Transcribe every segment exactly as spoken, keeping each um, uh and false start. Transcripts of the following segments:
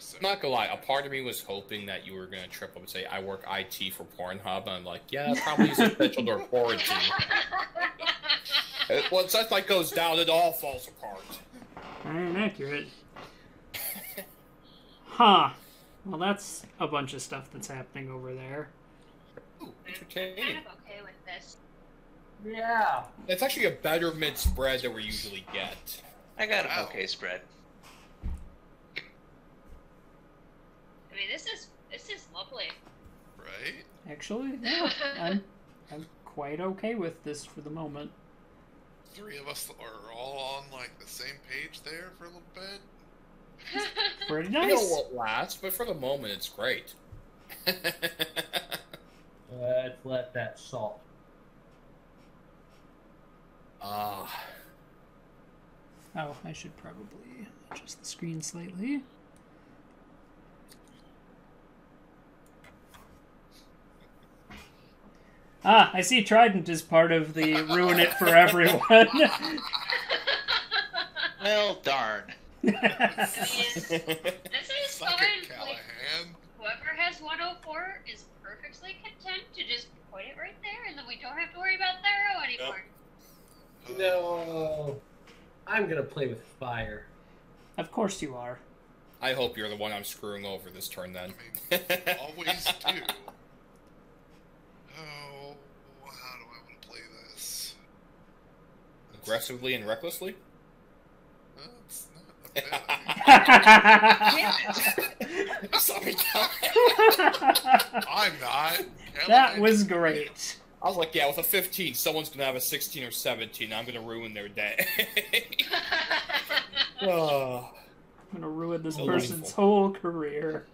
So. I'm not gonna lie, a part of me was hoping that you were gonna trip up and say, I work I T for Pornhub, and I'm like, yeah, that probably is essential to quarantine. Once that light goes down, it all falls apart. Very accurate. Huh. Well, that's a bunch of stuff that's happening over there. Ooh, entertaining. I'm kind of okay with this. Yeah. That's actually a better mid spread than we usually get. I got an okay spread. I mean, this is this is lovely. Right? Actually, yeah, I'm I'm quite okay with this for the moment. Three of us are all on like the same page there for a little bit. Pretty nice. I don't know what lasts, but for the moment, it's great. Let's let that salt. Ah. Uh, oh, I should probably adjust the screen slightly. Ah, I see Trident is part of the ruin it for everyone. Well, darn. I mean, this is fun. Like, whoever has one oh four is perfectly content to just point it right there, and then we don't have to worry about Tharrow anymore. Nope. No, I'm gonna play with fire. Of course you are. I hope you're the one I'm screwing over this turn, then. I mean, always do. Oh, how do I want to play this? Aggressively and recklessly. That's not. Sorry, I'm not. That was great. I was like, yeah, with a fifteen, someone's gonna have a sixteen or seventeen. I'm gonna ruin their day. Oh. I'm gonna ruin this so person's painful. whole career.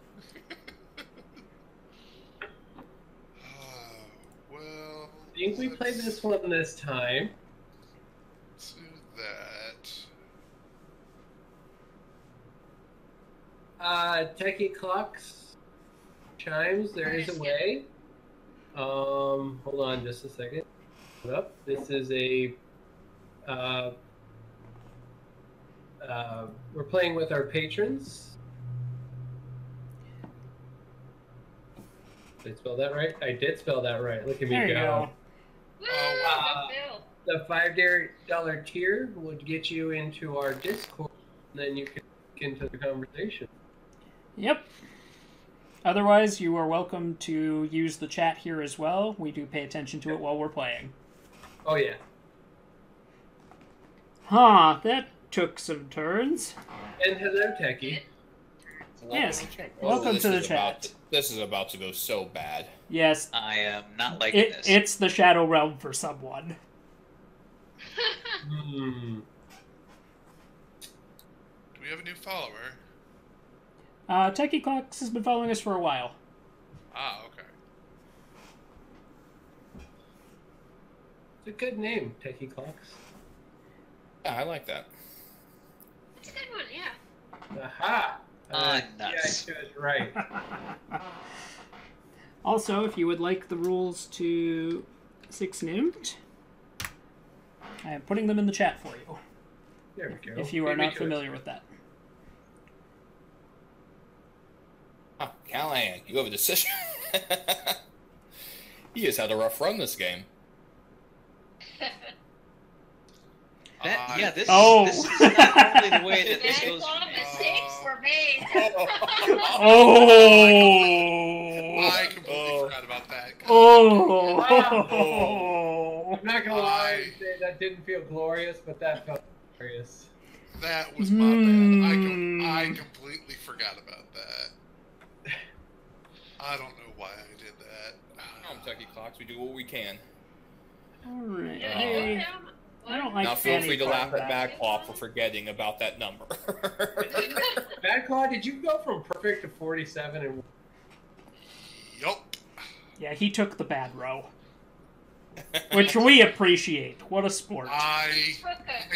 Oh, well, I think we played this one this time. To that. Uh, Techie Clocks chimes. There is a way. Um, hold on just a second. Up. This is a. Uh, uh, we're playing with our patrons. Did I spell that right? I did spell that right. Look at me there you go. go. Uh, the five dollar tier would get you into our Discord, and then you can get into the conversation. Yep. Otherwise, you are welcome to use the chat here as well. We do pay attention to it while we're playing. Oh, yeah. Huh, that took some turns. And hello, Techie. Yes, welcome to the chat. This is about to go so bad. Yes. I am not liking this. It's the Shadow Realm for someone. Hmm. Do we have a new follower? Uh, Techie Clocks has been following us for a while. Ah, okay. It's a good name, Techie Clocks. Yeah, I like that. It's a good one, yeah. Aha! Uh, nuts. Yeah, I should, right. Also, if you would like the rules to six nimmt, I am putting them in the chat for you. There we go. If you are not familiar with that. Oh, Callahan, you have a decision. He has had a rough run this game. That, uh, yeah, this, oh. this is not only the way that this goes. All the mistakes were made. Oh! oh. I completely oh. forgot about that. Oh. Wow. oh! I'm not gonna lie, that didn't feel glorious, but that felt glorious. That was my mm. bad. I, com I completely forgot about that. I don't know why I did that. I'm Techie Clocks. We do what we can. All right. Uh, hey, I don't like. Now feel free to laugh at Madclaw for forgetting about that number. Madclaw, did you go from perfect to forty-seven? And... Yup. Yeah, he took the bad row, which we appreciate. What a sport! I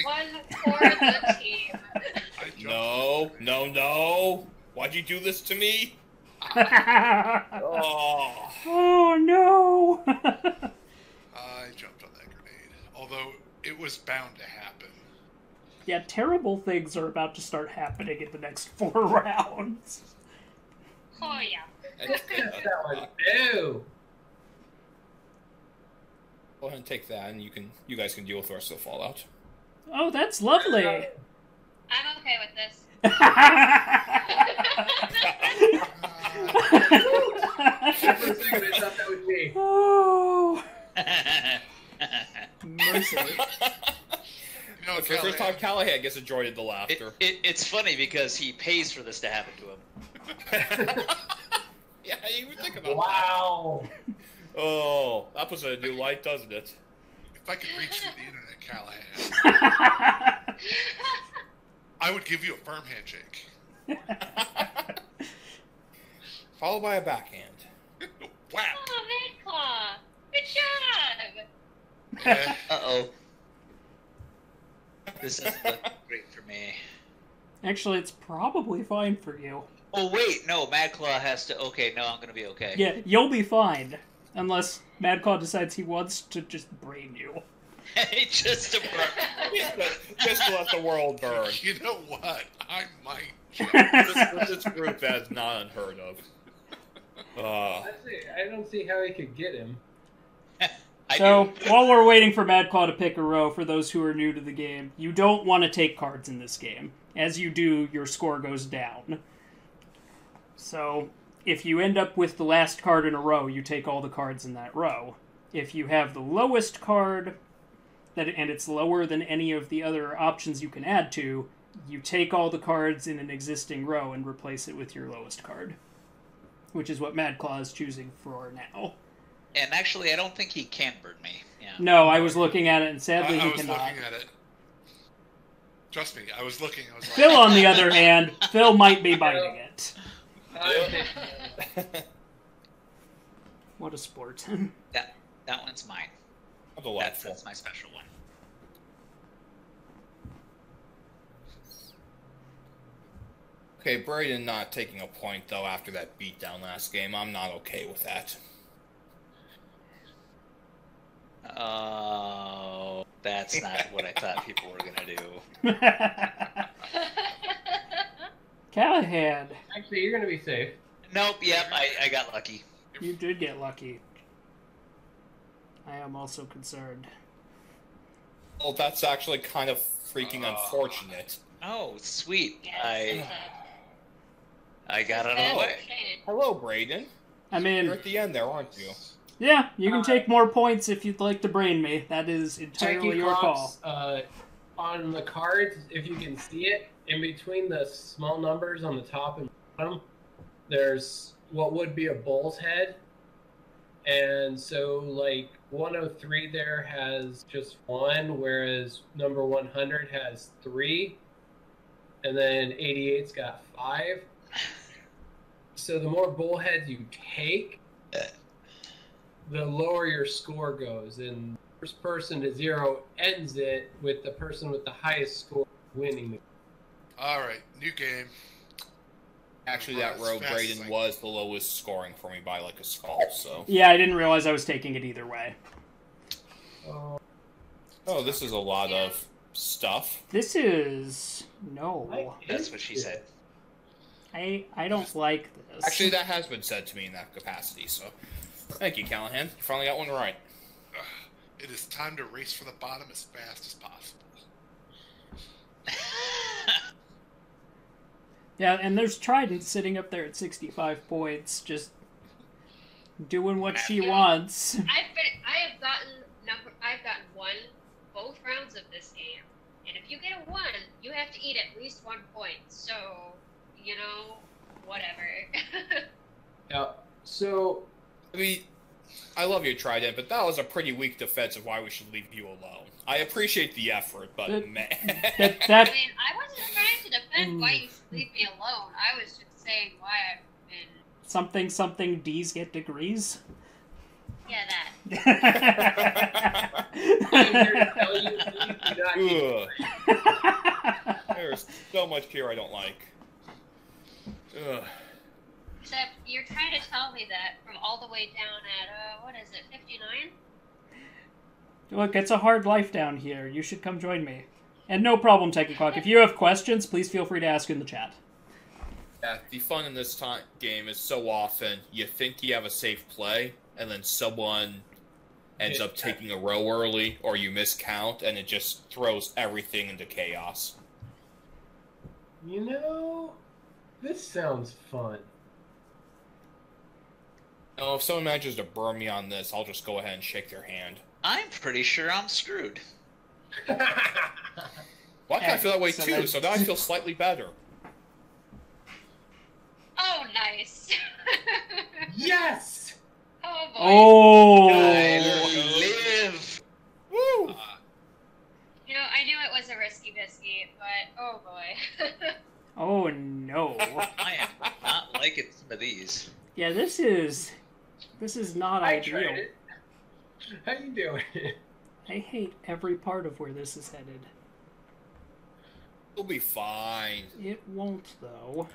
one for the team. No, no, no! Why'd you do this to me? oh. oh no! I jumped on that grenade. Although it was bound to happen. Yeah, terrible things are about to start happening in the next four rounds. for you. That was new. Go ahead and take that, and you can, you guys can deal with the rest of the fallout. Oh, that's lovely. I'm okay with this. Oh. Mercifully. No, it's the first time Callahan gets enjoyed in the laughter. It, it, it's funny because he pays for this to happen to him. Yeah, you would think about wow. that. Wow. Oh, that puts a new light, doesn't it? If I could reach through the internet, Callahan, I would give you a firm handshake. Followed by a backhand. Wow. Oh, Madclaw! Good job! Yeah. Uh-oh. This doesn't look great for me. Actually, it's probably fine for you. Oh, wait, no, Madclaw has to... Okay, no, I'm going to be okay. Yeah, you'll be fine. Unless Madclaw decides he wants to just brain you. just to burn. Just to let the world burn. You know what? I might. This, this group that's not unheard of. Uh, I don't see how he could get him. So, while we're waiting for Madclaw to pick a row, for those who are new to the game, you don't want to take cards in this game. As you do, your score goes down. So, if you end up with the last card in a row, you take all the cards in that row. If you have the lowest card, that and it's lower than any of the other options you can add to, you take all the cards in an existing row and replace it with your lowest card. Which is what Madclaw is choosing for now. And actually, I don't think he can burn me. Yeah. No, I was looking at it, and sadly I, I he cannot. I was looking at it. Trust me, I was looking. I was like... Phil, on the other hand, Phil might be biting it. What a sport. That, that one's mine. That's, that's my special one. Okay, Braden not taking a point, though, after that beatdown last game. I'm not okay with that. Oh, that's not what I thought people were going to do. Callahan. Actually, you're going to be safe. Nope, yep, I, I got lucky. You did get lucky. I am also concerned. Well, that's actually kind of freaking uh, unfortunate. Oh, sweet. Yes, I... I got it all away. Hello, Braden. I mean... You're at the end there, aren't you? Yeah, you can uh, take more points if you'd like to brain me. That is entirely your call. Uh, on the cards, if you can see it, in between the small numbers on the top and bottom, there's what would be a bull's head. And so, like, one oh three there has just one, whereas number one hundred has three. And then eighty-eight's got five. So the more bullheads you take, the lower your score goes. And the first person to zero ends it with the person with the highest score winning the game. All right, new game. Actually, that row, Braden, was the lowest scoring for me by, like, a skull, so... Yeah, I didn't realize I was taking it either way. Uh, oh, this is a lot yeah. of... stuff. This is... No. That's what she said. I I don't like this. Actually, that has been said to me in that capacity, so... Thank you, Callahan. You finally got one right. It is time to race for the bottom as fast as possible. Yeah, and there's Trident sitting up there at sixty-five points, just... doing what she wants. I've been... I have gotten... Number, I've gotten one... both rounds of this game, and if you get a one, you have to eat at least one point, so, you know, whatever. Yeah, so, I mean, I love you, Trident, but that was a pretty weak defense of why we should leave you alone. I appreciate the effort, but that, man. That, that... I mean, I wasn't trying to defend why you should leave me alone, I was just saying why I've been... Something, something, D's get degrees? Yeah, that. There's so much here I don't like. Ugh. Except you're trying to tell me that from all the way down at, uh, what is it, fifty-nine? Look, it's a hard life down here. You should come join me. And no problem, Techie Clock. If you have questions, please feel free to ask in the chat. Yeah, the fun in this time game is so often you think you have a safe play, and then someone ends up taking a row early, or you miscount, and it just throws everything into chaos. You know, this sounds fun. Oh, if someone manages to burn me on this, I'll just go ahead and shake their hand. I'm pretty sure I'm screwed. Well, I kind of feel that way so too, that's... so now I feel slightly better. Oh, nice. Yes! Oh, boy. Oh! I live! Woo! You know, I knew it was a risky biscuit, but oh, boy. Oh, no. I am not liking some of these. Yeah, this is... This is not I ideal. Tried it. How you doing? I hate every part of where this is headed. It'll be fine. It won't, though.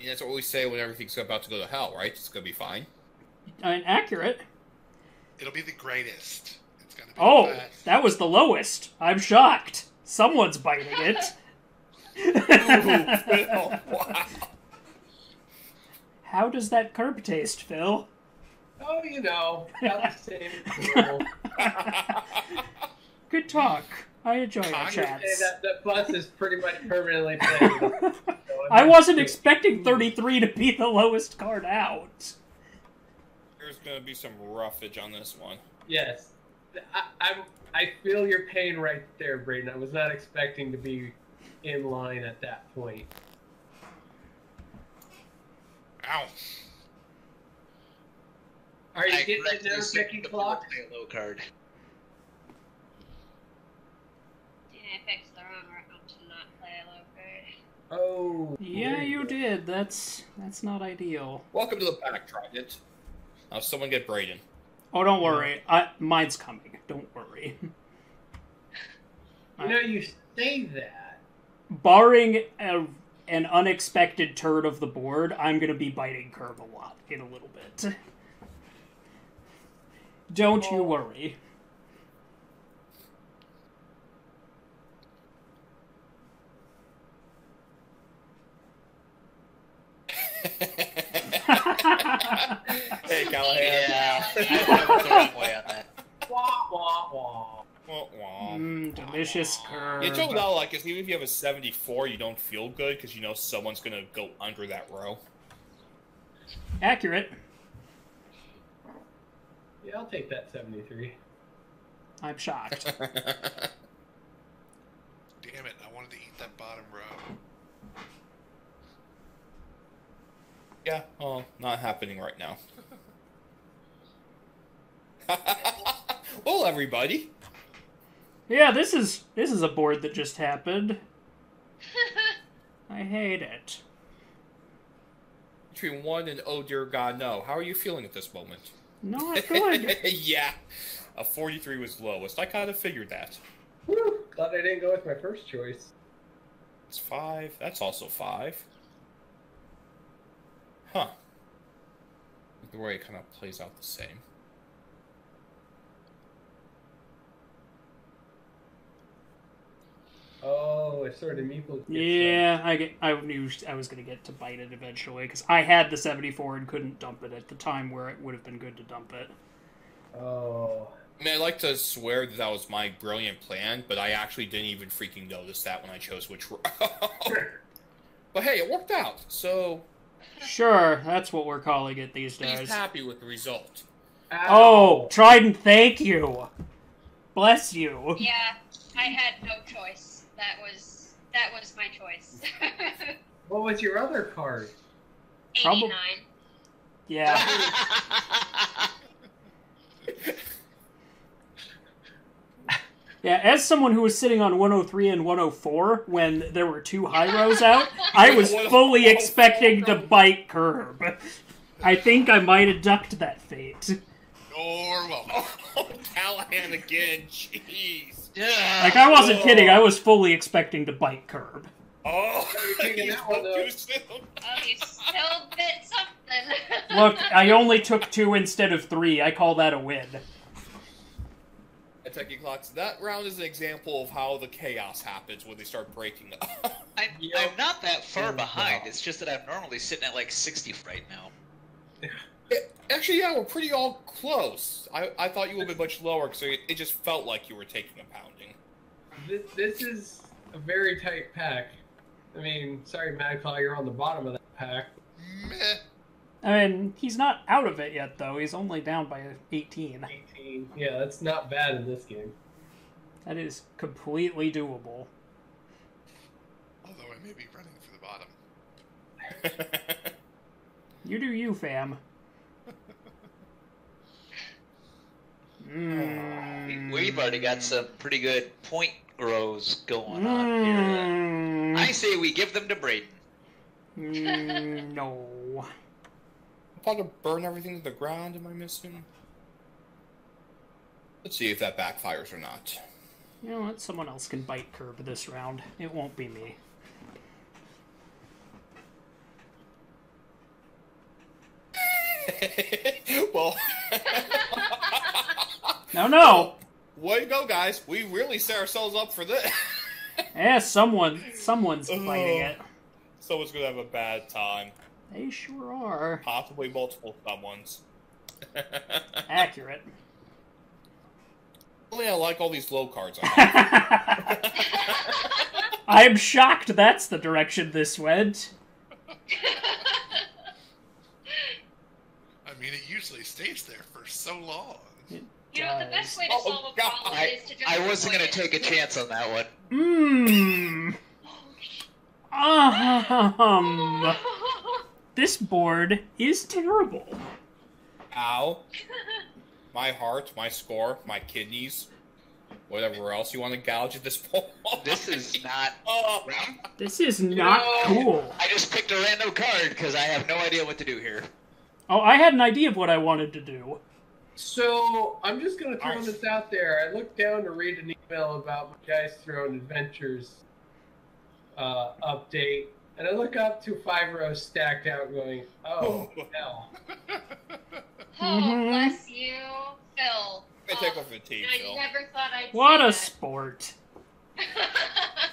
And that's what we say when everything's about to go to hell, right? It's going to be fine. I mean, accurate. It'll be the greatest. It's going to be oh, the best. That was the lowest. I'm shocked. Someone's biting it. Ooh, Phil, wow. How does that curb taste, Phil? Oh, you know, about the same level. Good talk. I enjoy our chats. That, that bus is pretty much permanently played. I wasn't expecting thirty-three to be the lowest card out. There's going to be some roughage on this one. Yes. I, I'm, I feel your pain right there, Braden. I was not expecting to be in line at that point. Ow. Are you I getting another Techie Clock? A low card. Yeah, I fixed the wrong round to not play a low card. Oh. Yeah, you go. did. That's that's not ideal. Welcome to the panic, Trident. Now, someone get Braden. Oh, don't worry. I, mine's coming. Don't worry. You know, you say that. Barring a, an unexpected turn of the board, I'm going to be biting curve a lot in a little bit. Don't oh. you worry. Hey, Callahan. Yeah. Yeah. Wah, wah, wah. Wah, wah. Mm, delicious curve. It's all about, like, even if you have a seventy-four, you don't feel good because you know someone's going to go under that row. Accurate. Yeah, I'll take that seventy-three. I'm shocked. Damn it, I wanted to eat that bottom row. Yeah, oh, not happening right now. Well, everybody. Yeah, this is this is a board that just happened. I hate it. Between one and oh dear God, no. How are you feeling at this moment? Not good. Yeah. A forty-three was lowest. I kind of figured that. Woo! Glad I didn't go with my first choice. It's five. That's also five. Huh. The way it kind of plays out the same. Oh, it sort of meeples. Yeah, I get. I knew I was going to get to bite it eventually because I had the seventy-four and couldn't dump it at the time where it would have been good to dump it. Oh. I mean, I'd like to swear that that was my brilliant plan, but I actually didn't even freaking notice that when I chose which row. But hey, it worked out. So. Sure, that's what we're calling it these days. He's happy with the result. Ow. Oh, Trident, thank you. Bless you. Yeah, I had no choice. That was that was my choice. What was your other card? Eighty-nine. Yeah. Yeah. As someone who was sitting on one oh three and one oh four when there were two high rows out, I was fully expecting to bite curb. I think I might have ducked that fate. Normal. Oh, Callahan again. Jeez. Yeah. Like, I wasn't oh. kidding. I was fully expecting to bite curb. Oh, you spoke too soon. Oh, you still bit something. Look, I only took two instead of three. I call that a win. I at Techie Clocks, that round is an example of how the chaos happens when they start breaking up. I'm, yep. I'm not that far behind, it's just that I'm normally sitting at like sixty right now. It, actually, yeah, we're pretty all close. I, I thought you would be much lower, because it, it just felt like you were taking a pounding. This, this is a very tight pack. I mean, sorry, Madclaw, you're on the bottom of that pack. Meh. I mean, he's not out of it yet, though. He's only down by eighteen. eighteen. Yeah, that's not bad in this game. That is completely doable. Although I may be running for the bottom. You do you, fam. mm. We've already got some pretty good point grows going mm. on here. I say we give them to Braden. Mm, no. I'm about to burn everything to the ground, am I missing? Let's see if that backfires or not. You know what? Someone else can bite curb this round. It won't be me. Well... no, no! Well, way to go, guys. We really set ourselves up for this. Yeah, someone, someone's uh, biting it. Someone's gonna have a bad time. They sure are. Possibly multiple someones. Accurate. Only I like all these low cards I have. I'm shocked that's the direction this went. I mean, it usually stays there for so long. It you does. know, the best way to oh, solve a God. problem I, is to just... I wasn't going to take a chance on that one. Mmm. um. This board is terrible. Ow. My heart, my score, my kidneys, whatever else you want to gouge at this point. This is not... Oh. This is not no. cool. I just picked a random card because I have no idea what to do here. Oh, I had an idea of what I wanted to do. So, I'm just going to throw right. this out there. I looked down to read an email about my Dice Throne Adventures uh, update. And I look up to five rows stacked out going, oh, hell. Oh, bless you, Phil. I take off the tea, Phil. I never thought I'd What a that. sport.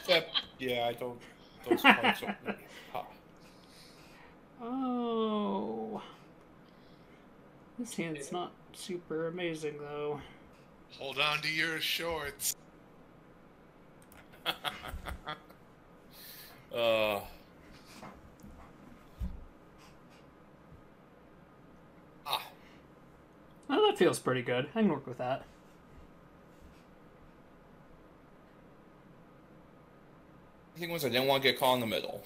Except, yeah, I don't... Those parts are really tough. Oh. This hand's not super amazing, though. Hold on to your shorts. uh... Oh, that feels pretty good. I can work with that. The thing was, I didn't want to get caught in the middle.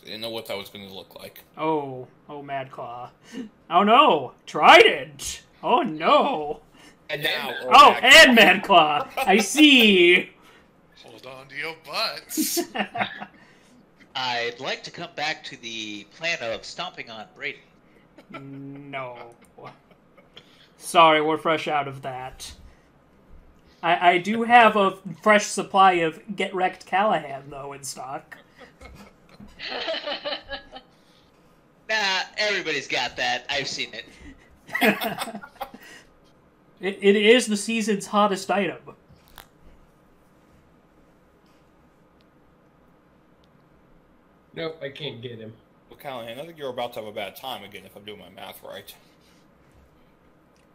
I didn't know what that was going to look like. Oh. Oh, Madclaw. Oh, no! Trident! Oh, no! And now... Oh, oh Madclaw. and Madclaw! I see! Hold on to your butts! I'd like to come back to the plan of stomping on Braden. No... Sorry, we're fresh out of that. I, I do have a fresh supply of Get Wrecked Callahan, though, in stock. Nah, everybody's got that. I've seen it. it. It is the season's hottest item. Nope, I can't get him. Well, Callahan, I think you're about to have a bad time again, if I'm doing my math right.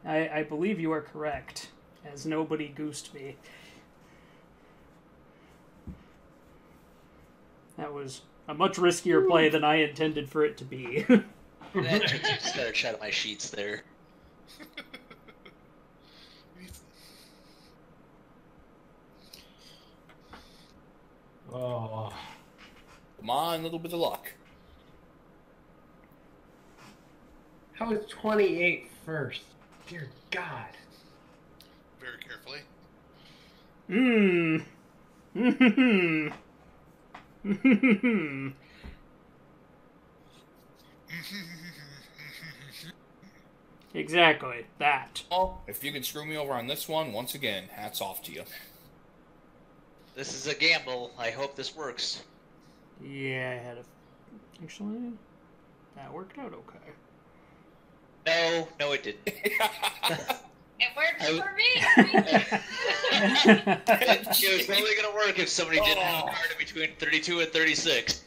I, I believe you are correct, as nobody goosed me. That was a much riskier play than I intended for it to be. That took a start shot of my sheets there. Oh. Come on, a little bit of luck. How is twenty-eight first? Dear God. Very carefully. Mmm. Mmm. Mmm. Exactly. That. Oh, if you can screw me over on this one, once again, hats off to you. This is a gamble. I hope this works. Yeah, I had a... Actually, that worked out okay. No, no, it didn't. It worked I, for me. It was only going to work if somebody oh. didn't have a card in between thirty-two and thirty-six.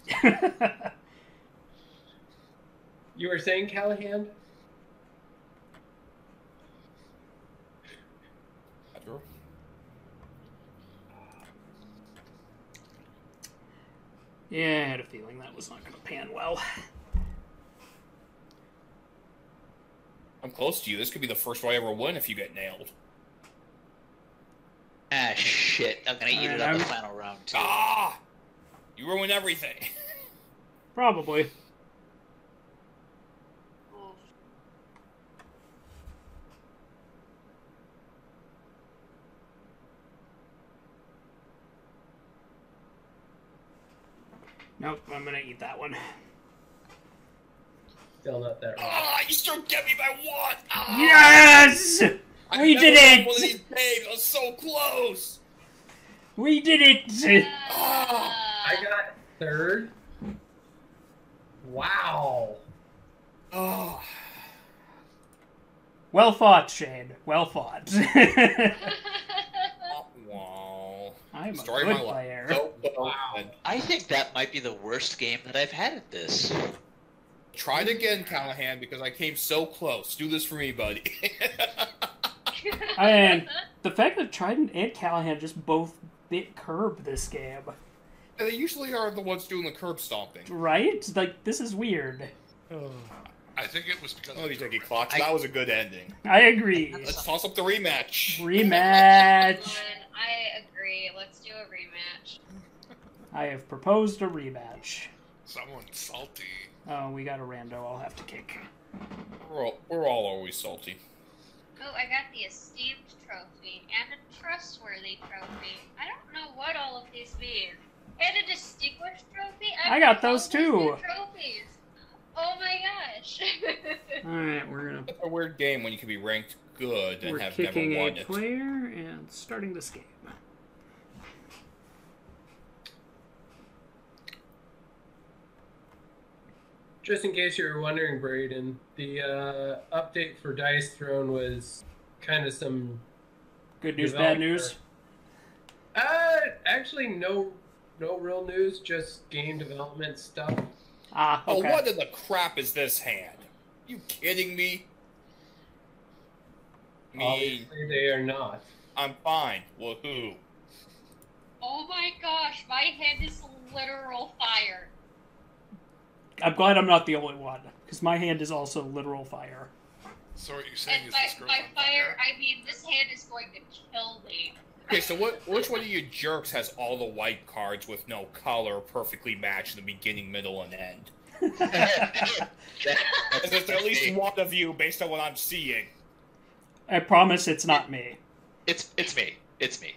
You were saying, Callahan? Yeah, I had a feeling that was not going to pan well. I'm close to you. This could be the first one I ever win if you get nailed. Ah, shit. I'm going to eat it up in the final round, too. Ah! You ruined everything. Probably. Nope, I'm gonna eat that one. Still not that right. Ah, you still get me by one! Ah! Yes! I we did it! One of these days. I was so close! We did it! Ah. I got third. Wow. Oh. Well fought, Shane. Well fought. I'm Story a good of my player. Life. Oh, wow. I think that might be the worst game that I've had at this. Try it again, Callahan, because I came so close. Do this for me, buddy. And the fact that Trident and Callahan just both bit curb this game. And they usually are the ones doing the curb stomping. Right? Like, this is weird. Oh. I think it was because... Oh, you Techie Clocks. I... That was a good ending. I agree. Let's toss up the rematch. Rematch. I agree. Let's do a rematch. I have proposed a rematch. Someone salty. Oh, we got a rando I'll have to kick. We're all, we're all always salty. Oh, I got the esteemed trophy and a trustworthy trophy. I don't know what all of these mean. And a distinguished trophy? I, I got those too. Trophies. Oh my gosh. Alright, we're gonna... It's a weird game when you can be ranked good and we're have never won it. We're kicking a player and starting this game. Just in case you were wondering, Braden, the uh, update for Dice Throne was kind of some... Good news, developer. Bad news? Uh, actually, no, no real news, just game development stuff. Ah, okay. Oh, what in the crap is this hand? Are you kidding me? Me. Obviously they are not. I'm fine. Woohoo. Oh my gosh, my hand is literal fire. I'm glad I'm not the only one, because my hand is also literal fire. So what you're saying and is by, this girl by fire, fire, I mean this hand is going to kill me. Okay, so what? Which one of you jerks has all the white cards with no color perfectly matched in the beginning, middle, and end? There's at least one of you, based on what I'm seeing. I promise it's not me. It's it's me. It's me.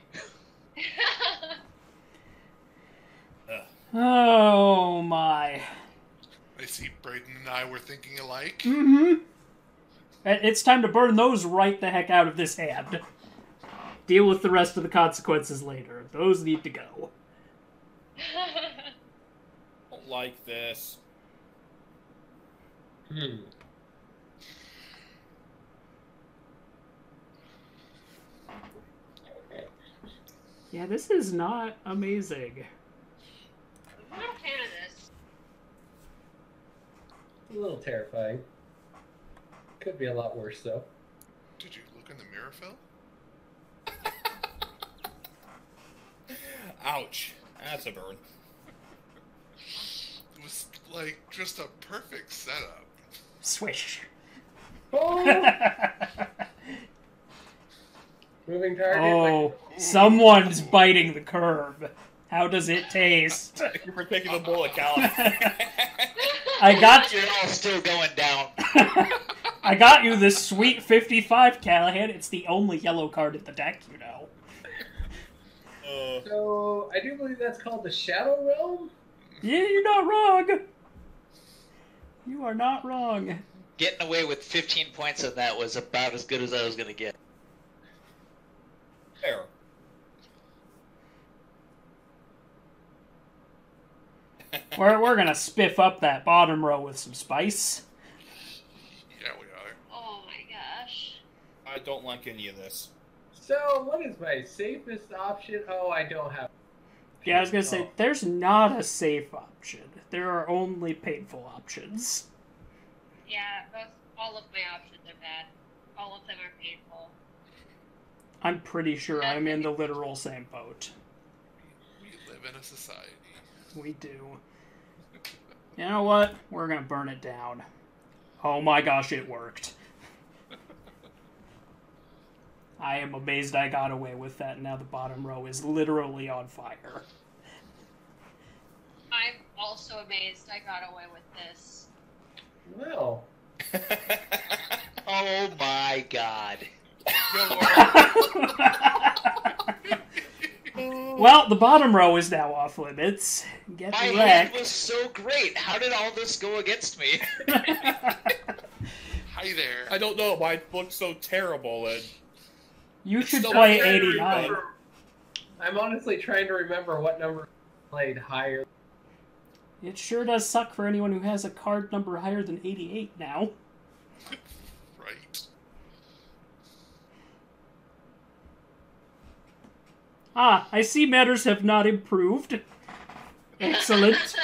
Oh my! I see Braden and I were thinking alike. Mm-hmm. It's time to burn those right the heck out of this hand. Deal with the rest of the consequences later. Those need to go. Don't like this. Hmm. Yeah, this is not amazing. I'm not a fan of this. A little terrifying. Could be a lot worse, though. Did you look in the mirror, Phil? Ouch. That's a burn. It was, like, just a perfect setup. Swish. Oh! Moving target. Oh, like... someone's biting the curb. How does it taste? Thank you for taking the bullet, Callum. I got you. You're all still going down. I got you this sweet fifty-five, Callahan. It's the only yellow card at the deck, you know. Uh, so, I do believe that's called the Shadow Realm? Yeah, you're not wrong! You are not wrong. Getting away with fifteen points on that was about as good as I was going to get. Fair. We're, we're going to spiff up that bottom row with some spice. Yeah, we are. Oh my gosh. I don't like any of this. So, what is my safest option? Oh, I don't have... Yeah, I was going to say, there's not a safe option. There are only painful options. Yeah, most, all of my options are bad. All of them are painful. I'm pretty sure That's I'm in the literal same boat. We live in a society. We do. You know what? We're going to burn it down. Oh my gosh, it worked. I am amazed I got away with that, and now the bottom row is literally on fire. I'm also amazed I got away with this. Well. Oh my god. Well, the bottom row is now off limits. Get my head was so great. How did all this go against me? Hi there. I don't know. Mine looked so terrible, and... You should play eighty-nine. I'm honestly trying to remember what number played higher. It sure does suck for anyone who has a card number higher than eighty-eight now. Right. Ah, I see matters have not improved. Excellent.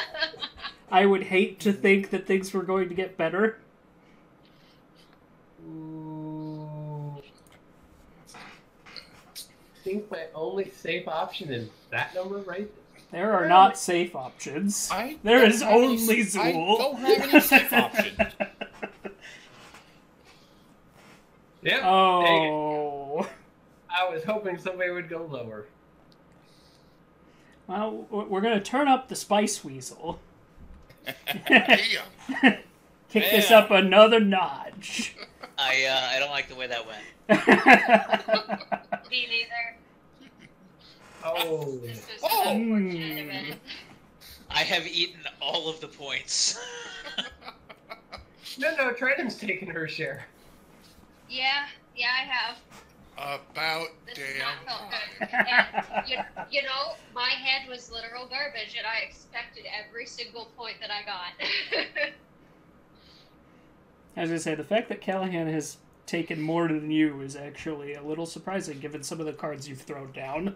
I would hate to think that things were going to get better. I think my only safe option is that number right there. There are not safe options. I there is only any, Zool. I don't have any safe option. Yep. Oh. I was hoping somebody would go lower. Well, we're going to turn up the Spice Weasel. Kick Damn. This up another notch. I, uh, I don't like the way that went. Me neither. Oh. This is oh. Mm. I have eaten all of the points. no, no, Trident's taken her share. Yeah, yeah, I have. About this damn time. You, you know, my head was literal garbage, and I expected every single point that I got. As I say, the fact that Callahan has taken more than you is actually a little surprising, given some of the cards you've thrown down.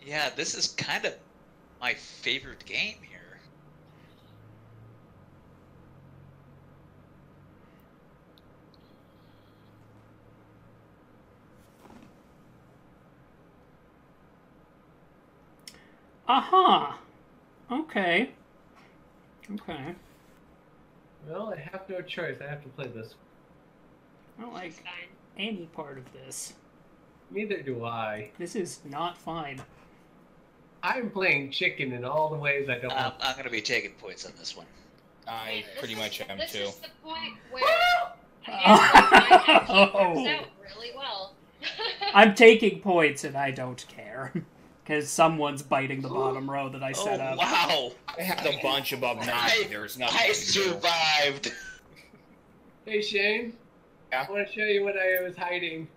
Yeah, this is kind of my favorite game here. Aha! Uh-huh. Okay. Okay. Well, I have no choice. I have to play this. I don't like any part of this. Neither do I. This is not fine. I'm playing chicken in all the ways I don't um, want. I'm going to be taking points on this one. I this pretty is, much am, this too. This is the point where I oh. works out really well. I'm taking points, and I don't care. Because someone's biting the bottom Ooh. Row that I set oh, up. Wow! I had a bunch of them not. There's nothing. I survived. Hey Shane, yeah? I want to show you what I was hiding.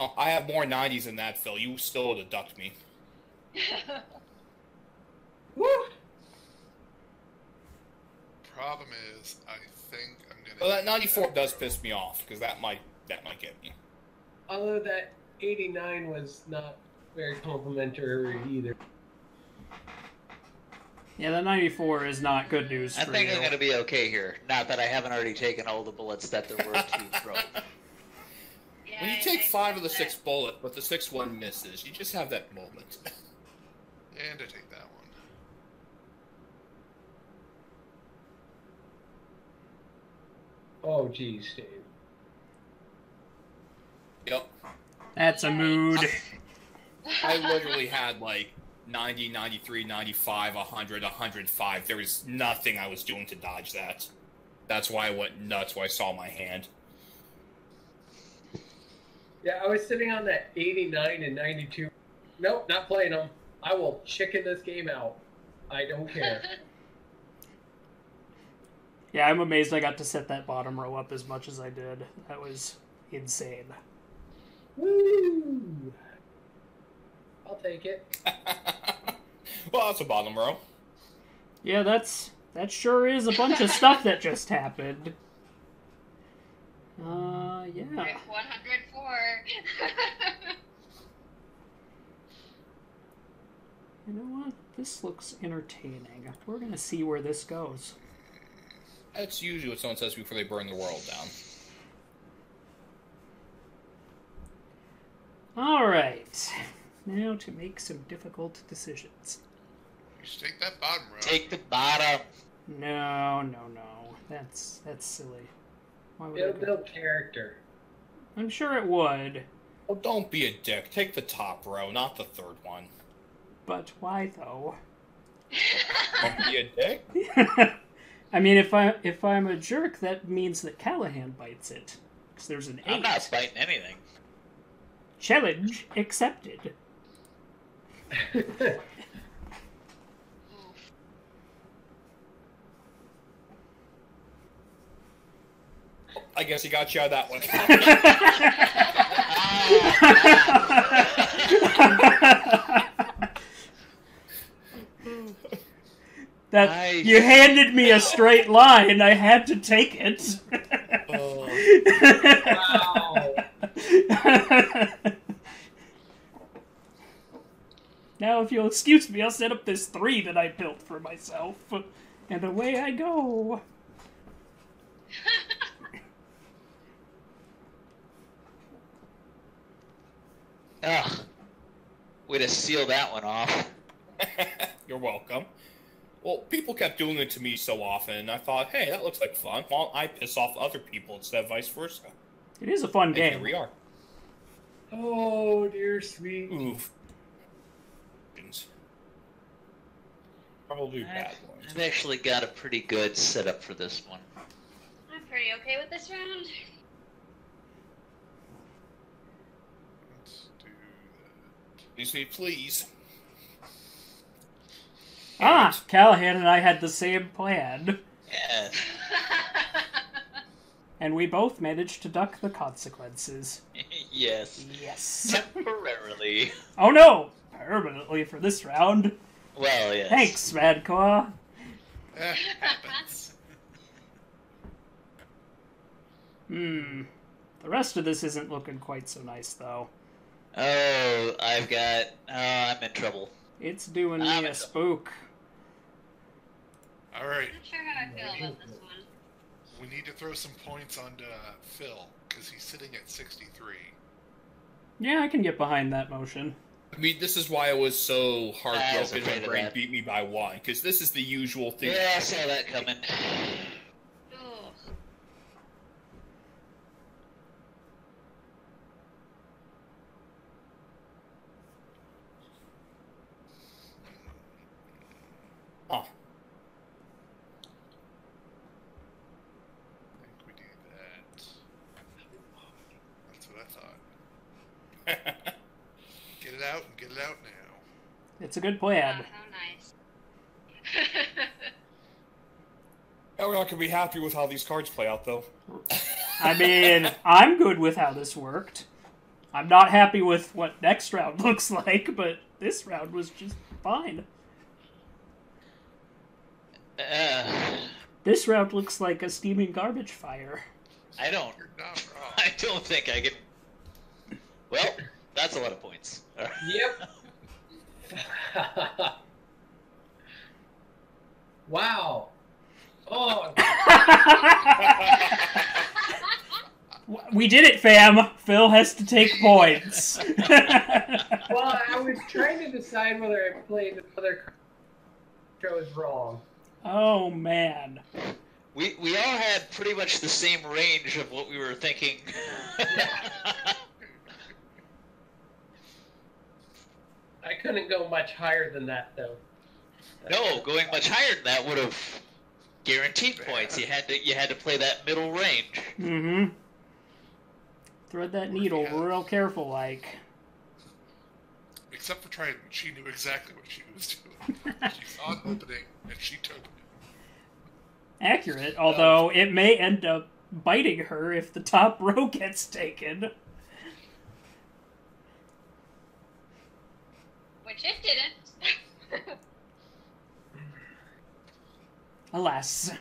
Oh, I have more nineties than that, Phil. You still would have ducked me. Woo! Problem is, I think I'm gonna. Well, that ninety-four that does row. Piss me off because that might that might get me. Although that eighty-nine was not very complimentary either. Yeah, that ninety-four is not good news for you. I think I'm going to be okay here. Not that I haven't already taken all the bullets that there were to throw. Yeah, when you I take five of the that. Six bullets, but the sixth one misses, you just have that moment. And I take that one. Oh, geez, Dave. Yep. That's a mood. I, I literally had like ninety, ninety-three, ninety-five, one hundred, one hundred five. There was nothing I was doing to dodge that. That's why I went nuts when I saw my hand. Yeah, I was sitting on that eighty-nine and ninety-two. Nope, not playing them. I will chicken this game out. I don't care. Yeah, I'm amazed I got to set that bottom row up as much as I did. That was insane. Woo! I'll take it. Well, that's a bottom row. Yeah, that's That sure is a bunch of stuff that just happened. Uh, yeah. Right, one hundred four. You know what? This looks entertaining. We're gonna see where this goes. That's usually what someone says before they burn the world down. Alright. Now to make some difficult decisions. Just take that bottom row. Take the bottom. No, no, no. That's that's silly. Why would It'll build character. I'm sure it would. Well, don't be a dick. Take the top row, not the third one. But why though? Don't be a dick? I mean, if I if I'm a jerk, that means that Callahan bites it, because there's an eight. I'm not biting anything. Challenge accepted. I guess he got you on that one. That nice. You handed me a straight line, I had to take it. Oh. Wow. Now, if you'll excuse me, I'll set up this three that I built for myself, and away I go. Ugh. Way to seal that one off. You're welcome. Well, people kept doing it to me so often, and I thought, hey, that looks like fun. Why don't I piss off other people instead of vice versa? It is a fun and game. Here we are. Oh, dear sweet. Oof. Probably bad ones. I've actually got a pretty good setup for this one. I'm pretty okay with this round. Let's do that. Excuse me, please. Ah, Callahan and I had the same plan. Yes. And we both managed to duck the consequences. Yes. Yes. Temporarily. Oh no! Permanently for this round. Well, yes. Thanks, Madclaw. That happens. Hmm. The rest of this isn't looking quite so nice, though. Oh, I've got... Oh, I'm in trouble. It's doing me a spook. All right. I'm not sure how I feel about this one. We need to throw some points onto Phil because he's sitting at sixty-three. Yeah, I can get behind that motion. I mean, this is why I was so heartbroken when Braden beat me by one, because this is the usual thing. Yeah, I saw that coming. It's a good plan. Oh, how nice. Now we're not going to be happy with how these cards play out, though. I mean, I'm good with how this worked. I'm not happy with what next round looks like, but this round was just fine. Uh, this round looks like a steaming garbage fire. I don't... I don't think I can... Well, that's a lot of points. Yep. Wow. Oh. We did it, fam. Phil has to take points. Well, I was trying to decide whether I played another card. I was wrong. Oh, man. We, we all had pretty much the same range of what we were thinking. I couldn't go much higher than that, though. No, going much higher than that would have guaranteed points. You had to, you had to play that middle range. Mm-hmm. Thread that needle yeah. real careful, like. Except for Trident, she knew exactly what she was doing. She saw an opening, and she took it. Accurate, although um, it may end up biting her if the top row gets taken. Which it didn't. Alas.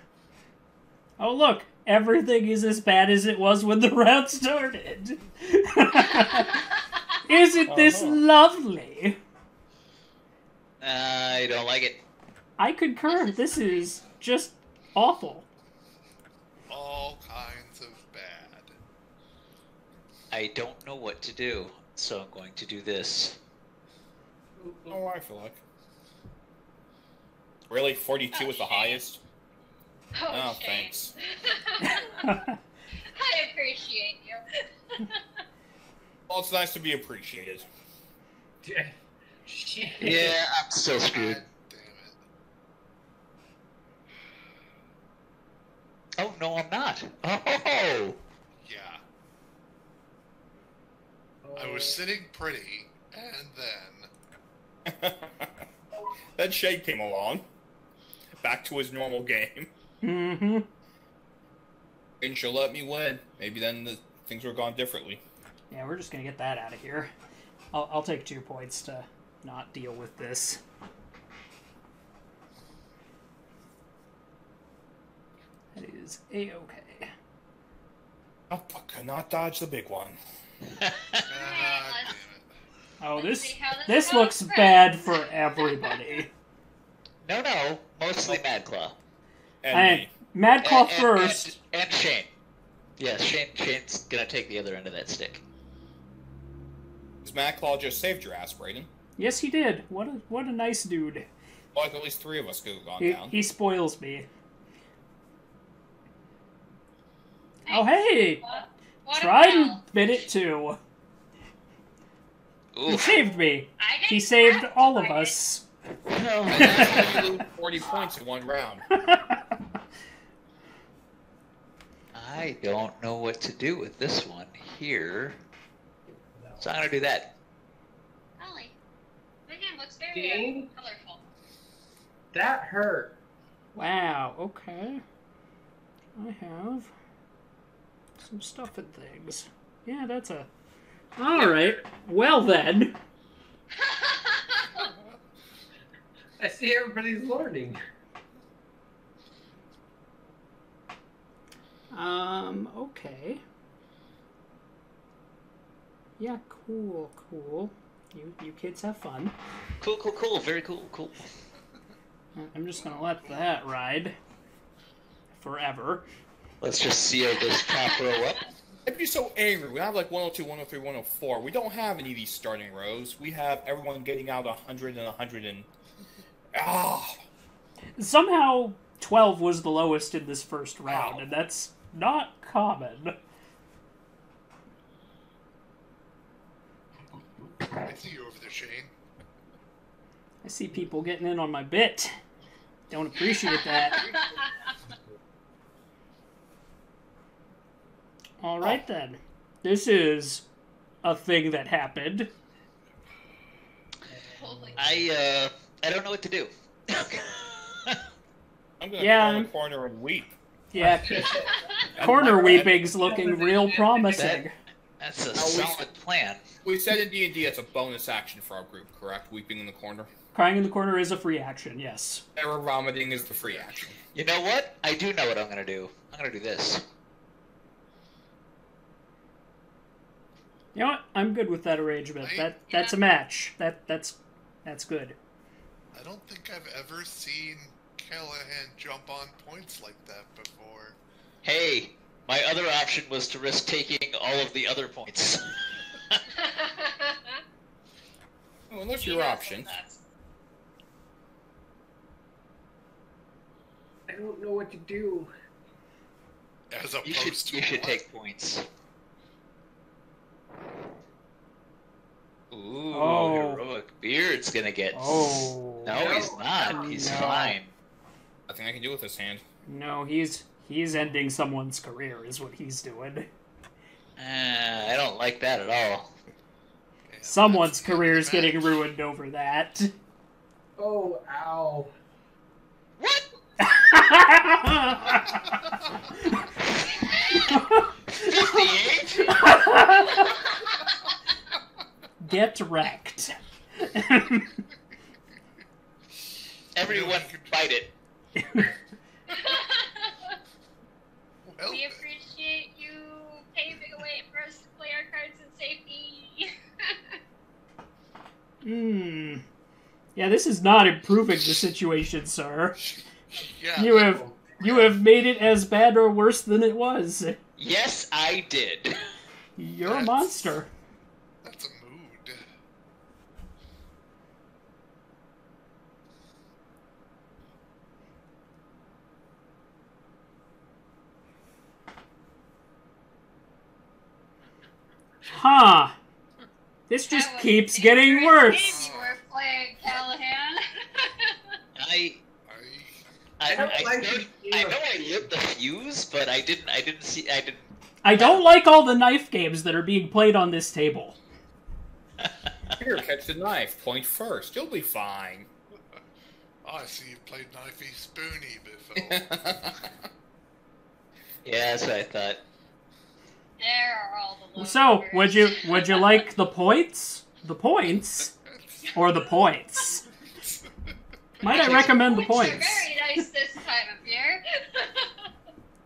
Oh, look. Everything is as bad as it was when the round started. Isn't this lovely? Uh, I don't like it. I concur. This is just awful. All kinds of bad. I don't know what to do, so I'm going to do this. Oh, I feel like. Really? forty-two was the highest? Oh, oh thanks. I appreciate you. Well, it's nice to be appreciated. Yeah, yeah I'm so screwed. God damn it. Oh, no, I'm not. Oh! Yeah. Oh. I was sitting pretty, and then... Then Shade came along. Back to his normal game. Mm-hmm. And she'll let me win. Maybe then the things were gone differently. Yeah, we're just gonna get that out of here. I'll, I'll take two points to not deal with this. That is a-okay. Oh, I cannot dodge the big one. uh, oh, this this, this looks bad for everybody. No, no, mostly Madclaw. And Madclaw first. And, and Shane. Yeah, Shane, Shane's gonna take the other end of that stick. Because Madclaw just saved your ass, Braden. Yes, he did. What a what a nice dude. Like at least three of us could have gone he, down. He spoils me. Hey, oh hey, Trident did it too. Oof. He saved me. He saved all of us. No, man. forty points in one round. I don't know what to do with this one here. So I'm going to do that. Ollie, the game looks very colorful. That hurt. Wow, okay. I have some stuff and things. Yeah, that's a... Alright, well then. I see everybody's learning. Um, okay. Yeah, cool, cool. You you kids have fun. Cool, cool, cool. Very cool, cool. I'm just going to let that ride forever. Let's just see how this top row up. I'd be so angry. We have like one oh two, one oh three, one oh four. We don't have any of these starting rows. We have everyone getting out one hundred and one hundred and... Oh. Somehow twelve was the lowest in this first round, wow. And that's not common. I see you over there, Shane. I see people getting in on my bit. Don't appreciate that. All right, oh. Then. This is a thing that happened. I, uh... I don't know what to do. I'm gonna yeah. call the corner and weep. Yeah, corner weeping's looking real promising. That, that's a solid we, plan. We said in D and D it's a bonus action for our group, correct? Weeping in the corner? Crying in the corner is a free action, yes. Error vomiting is the free action. You know what? I do know what I'm gonna do. I'm gonna do this. You know what? I'm good with that arrangement. I, that That's yeah. a match. That That's, that's good. I don't think I've ever seen Callahan jump on points like that before. Hey, my other option was to risk taking all of the other points. Well, what's your option? I don't know what to do. As opposed you should, to you should take points. Ooh, oh. Heroic Beard's gonna get... Oh. No, no, he's not. He's no. fine. Nothing I can do with this hand. No, he's he's ending someone's career is what he's doing. Uh, I don't like that at all. Yeah, someone's career's getting ruined over that. Oh, ow. What? fifty-eight? Get wrecked. Everyone can bite it. Help. We appreciate you paving a way for us to play our cards in safety. Hmm. Yeah, this is not improving the situation, sir. Yeah, you have you have made it as bad or worse than it was. Yes, I did. You're that's, a monster. That's a mood. Huh. This just keeps getting worse. You were playing Callahan. I, I, I, I, know, I know I lit the fuse, but I didn't. I didn't see. I didn't. I don't like all the knife games that are being played on this table. Here, catch the knife. Point first. You'll be fine. Oh, I see you played knifey spoony before. Yeah, that's what I thought. There are all the so, would you would you like the points, the points, or the points? Might I recommend the points? You're very nice this time of year.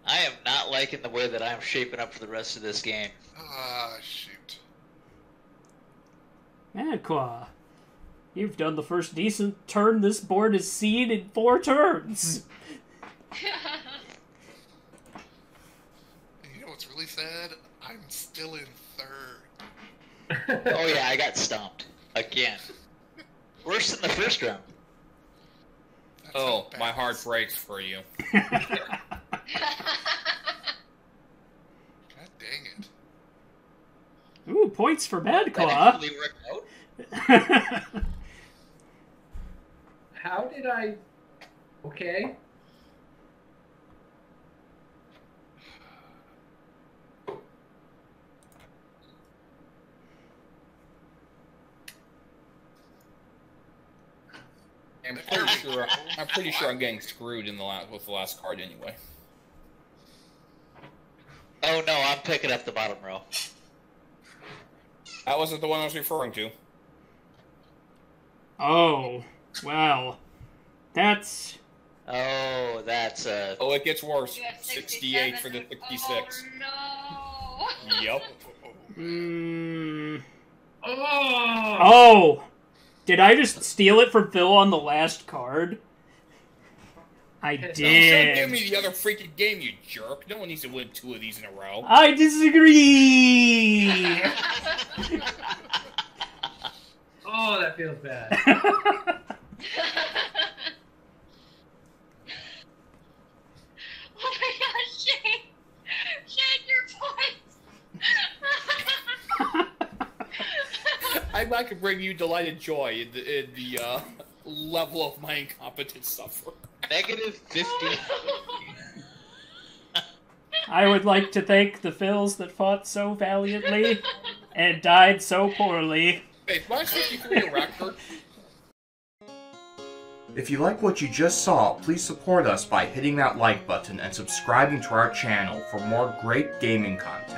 I am not liking the way that I'm shaping up for the rest of this game. Ah, uh, shoot. Madclaw, you've done the first decent turn this board has seen in four turns. You know what's really sad? I'm still in third. Oh yeah, I got stomped. Again. Worse than the first round. That's oh, my heart breaks for you. God dang it. Ooh, points for Madclaw. How did I... Okay. I'm pretty sure I'm pretty sure I'm getting screwed in the last, with the last card anyway. Oh no, I'm picking up the bottom row. That wasn't the one I was referring to. Oh, well, that's. Oh, that's a. Oh, it gets worse. sixty-eight for the sixty-six. Oh no. Yep. Mm. Oh. Oh. Did I just steal it from Phil on the last card? I did. Give me the other freaking game, you jerk. No one needs to win two of these in a row. I disagree. Oh, that feels bad. Oh my gosh, Shane. Shane, your points. I'm not gonna bring you delight and joy in the, in the uh, level of my incompetent suffering. Negative fifty. I would like to thank the Phils that fought so valiantly and died so poorly. Hey, is my sixty-three a record? If you like what you just saw, please support us by hitting that like button and subscribing to our channel for more great gaming content.